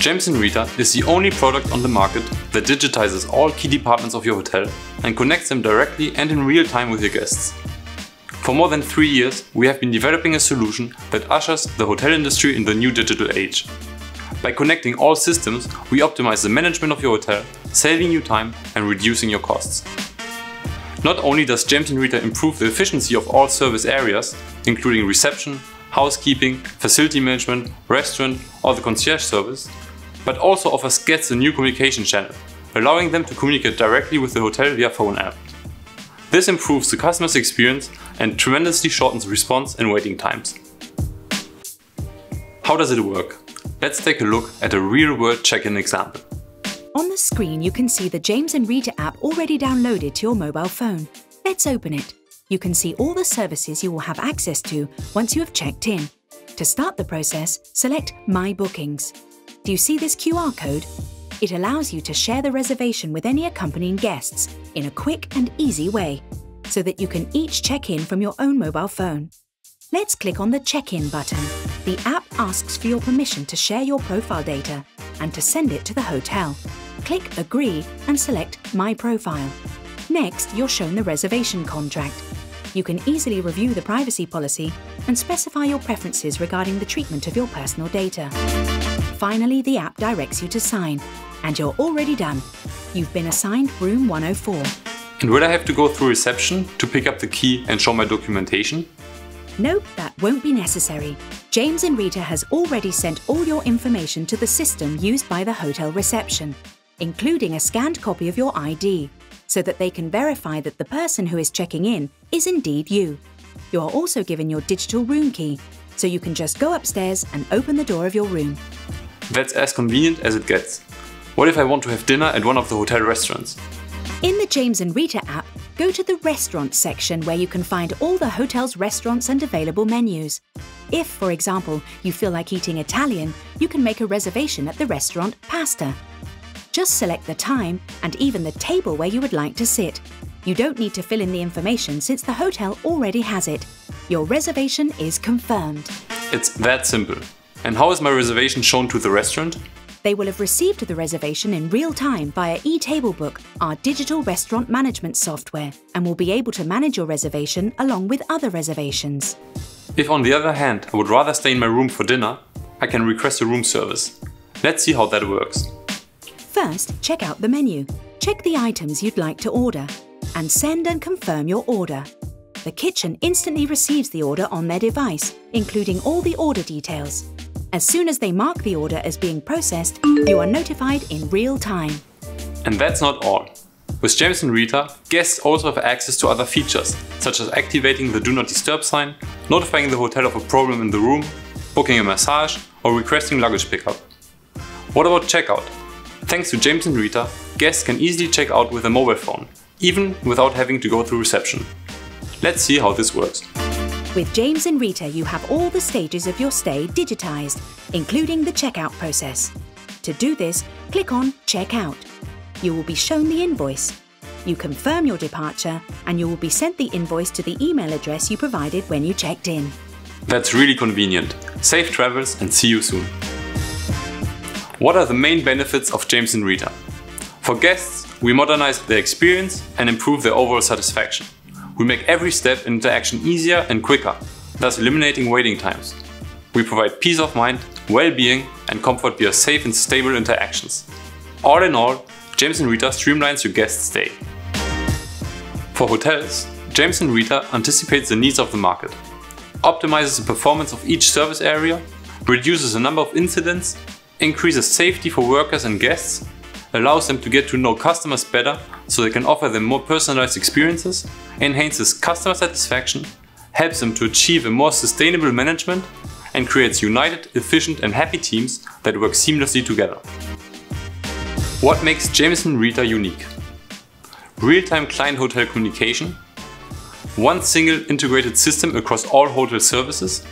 James & Rita is the only product on the market that digitizes all key departments of your hotel and connects them directly and in real time with your guests. For more than 3 years, we have been developing a solution that ushers the hotel industry in the new digital age. By connecting all systems, we optimize the management of your hotel, saving you time and reducing your costs. Not only does James & Rita improve the efficiency of all service areas, including reception, housekeeping, facility management, restaurant or the concierge service, but also offers guests a new communication channel, allowing them to communicate directly with the hotel via phone app. This improves the customer's experience and tremendously shortens response and waiting times. How does it work? Let's take a look at a real-world check-in example. On the screen you can see the James & Rita app already downloaded to your mobile phone. Let's open it. You can see all the services you will have access to once you have checked in. To start the process, select My Bookings. Do you see this QR code? It allows you to share the reservation with any accompanying guests in a quick and easy way, so that you can each check in from your own mobile phone. Let's click on the Check-in button. The app asks for your permission to share your profile data and to send it to the hotel. Click Agree and select My Profile. Next, you're shown the reservation contract. You can easily review the privacy policy and specify your preferences regarding the treatment of your personal data. Finally, the app directs you to sign, and you're already done. You've been assigned room 104. And will I have to go through reception to pick up the key and show my documentation? Nope, that won't be necessary. James & Rita has already sent all your information to the system used by the hotel reception, including a scanned copy of your ID, so that they can verify that the person who is checking in is indeed you. You are also given your digital room key, so you can just go upstairs and open the door of your room. That's as convenient as it gets. What if I want to have dinner at one of the hotel restaurants? In the James & Rita app, go to the restaurant section where you can find all the hotel's restaurants and available menus. If, for example, you feel like eating Italian, you can make a reservation at the restaurant Pasta. Just select the time and even the table where you would like to sit. You don't need to fill in the information since the hotel already has it. Your reservation is confirmed. It's that simple. And how is my reservation shown to the restaurant? They will have received the reservation in real time via eTablebook, our digital restaurant management software, and will be able to manage your reservation along with other reservations. If, on the other hand, I would rather stay in my room for dinner, I can request a room service. Let's see how that works. First, check out the menu. Check the items you'd like to order and send and confirm your order. The kitchen instantly receives the order on their device, including all the order details. As soon as they mark the order as being processed, you are notified in real time. And that's not all. With James & Rita, guests also have access to other features, such as activating the Do Not Disturb sign, notifying the hotel of a problem in the room, booking a massage, or requesting luggage pickup. What about checkout? Thanks to James & Rita, guests can easily check out with a mobile phone, even without having to go through reception. Let's see how this works. With James & Rita, you have all the stages of your stay digitized, including the checkout process. To do this, click on Check Out. You will be shown the invoice. You confirm your departure and you will be sent the invoice to the email address you provided when you checked in. That's really convenient. Safe travels and see you soon. What are the main benefits of James & Rita? For guests, we modernize their experience and improve their overall satisfaction. We make every step and interaction easier and quicker, thus eliminating waiting times. We provide peace of mind, well-being and comfort via safe and stable interactions. All in all, James & Rita streamlines your guest stay. For hotels, James & Rita anticipates the needs of the market, optimizes the performance of each service area, reduces the number of incidents, increases safety for workers and guests, allows them to get to know customers better so they can offer them more personalized experiences, enhances customer satisfaction, helps them to achieve a more sustainable management, and creates united, efficient and happy teams that work seamlessly together. What makes James & Rita unique? Real-time client-hotel communication, one single integrated system across all hotel services,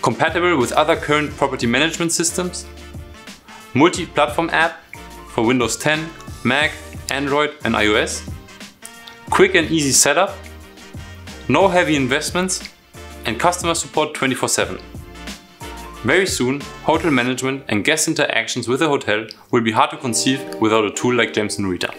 compatible with other current property management systems, multi-platform app, for Windows 10, Mac, Android and iOS, quick and easy setup, no heavy investments and customer support 24/7. Very soon, hotel management and guest interactions with a hotel will be hard to conceive without a tool like James & Rita.